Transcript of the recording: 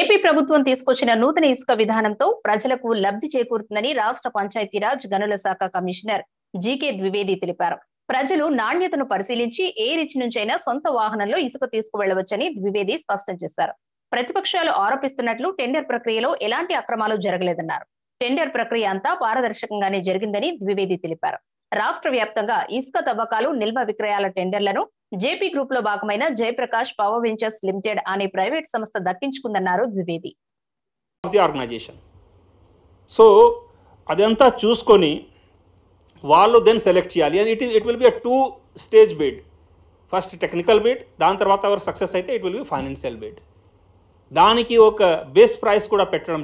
AP ప్రభుత్వం తీసుకొచ్చిన నూతన ఇసుక విధానంతో ప్రజలకు లబ్ధి చేకూరుతుందని రాష్ట్ర పంచాయతీరాజ్ గనుల శాఖ కమిషనర్ జీకే ద్వివేది తెలిపారు. ప్రజలు నాణ్యతను పరిశీలించి ఏ రిచ్ నుంచైనా సొంత వాహనంలో ఇసుక తీసుకువెళ్లవచ్చని ద్వివేది స్పష్టం చేశారు. ప్రతిపక్షాలు ఆరోపిస్తున్నట్లు టెండర్ ప్రక్రియలో ఎలాంటి అక్రమాలు జరగలేదన్నారు. టెండర్ ప్రక్రియ అంతా పారదర్శకంగానే జరిగిందని ద్వివేది తెలిపారు. రాష్ట్ర వ్యాప్తంగా ఇసుక తవ్వకాలు నిల్వ విక్రయాల టెండర్లను జేపీ గ్రూప్ లో భాగమైన జయప్రకాష్ పవర్ వెంచర్స్ లిమిటెడ్ అనే ప్రైవేట్ సంస్థ దక్కించుకుందన్నారు ద్వివేది. సో అదంతా చూసుకొని వాళ్ళు దెన్ సెలెక్ట్ చేయాలి. And it will be a 2-stage bid. First technical bid, దాని తర్వాత ఎవరు సక్సెస్ అయితే it will be financial bid. దానికి ఒక బేస్ ప్రైస్ కూడా పెట్టడం